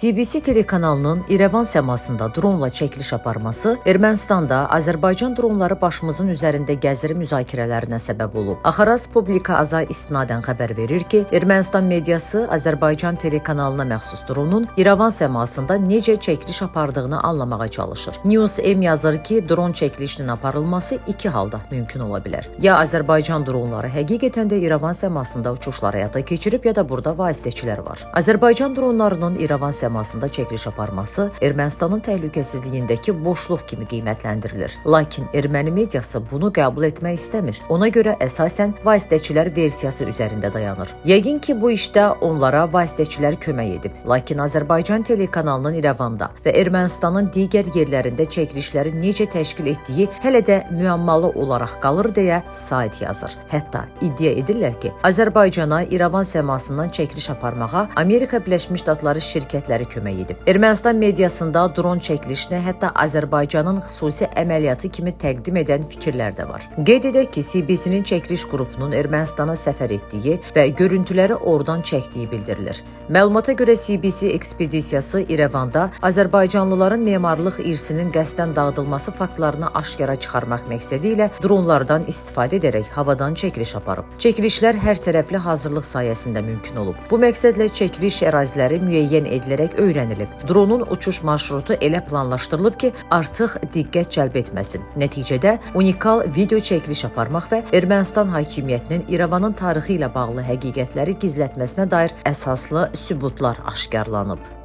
CBC telekanalının İrəvan səmasında dronla çəkiliş aparması Ermənistanda Azərbaycan dronları başımızın üzərində gəzir müzakirələrinə səbəb olub. Axaraz Publika Azay İstinadən xəbər verir ki, Ermənistan mediası Azərbaycan telekanalına məxsus dronun İrəvan səmasında necə çəkiliş apardığını anlamağa çalışır. News M yazır ki, dron çəkilişinin aparılması iki halda mümkün ola bilər. Ya Azərbaycan dronları həqiqətən də İrəvan səmasında uçuşlar həyata keçirib, ya da burada vasitəçilər var. Azərbaycan dronlarının İrəvan səmasında çəkiliş aparması Ermənistanın təhlükəsizliyindəki boşluq kimi qiymətləndirilir. Lakin erməni mediası bunu qəbul etmək istəmir. Ona görə əsasən vasitəçilər versiyası üzərində dayanır. Yəqin ki, bu işdə onlara vasitəçilər kömək edib. Lakin Azərbaycan telekanalının İrəvanda və Ermənistanın digər yerlərində çəkilişləri necə təşkil etdiyi hələ də müəmmalı olaraq qalır deyə sayt yazır. Hətta iddia edirlər ki, Azərbaycana İrəvan səmasından çəkiliş aparmağa Amerika Birləşmiş Ştatları şirkətləri kömək edib. Ermənistan mediasında dron çəkilişini hətta Azərbaycanın xüsusi əməliyyatı kimi təqdim edən fikirlər də var. Qeyd edək ki, CBC-nin çəkiliş qrupunun Ermənistana səfər etdiyi və görüntüləri oradan çəkdiyi bildirilir. Məlumata görə CBC ekspedisiyası İrəvanda Azərbaycanlıların memarlıq irsinin qəsdən dağıdılması faktlarını aşkara çıxarmaq məqsədi ilə dronlardan istifadə edərək havadan çəkiliş aparıb. Çəkilişlər hər tərəfli hazırlıq sayəsində mümkün olub. Bu məqsədlə çəkiliş əraziləri müəyyən edilərək öyrənilib. Dronun uçuş marşrutu elə planlaşdırılıb ki, artıq diqqət cəlb etməsin. Nəticədə unikal video çəkiliş aparmaq və Ermənistan hakimiyyətinin İrəvanın tarixi ilə bağlı həqiqətləri gizlətməsinə dair əsaslı sübutlar aşkarlanıb.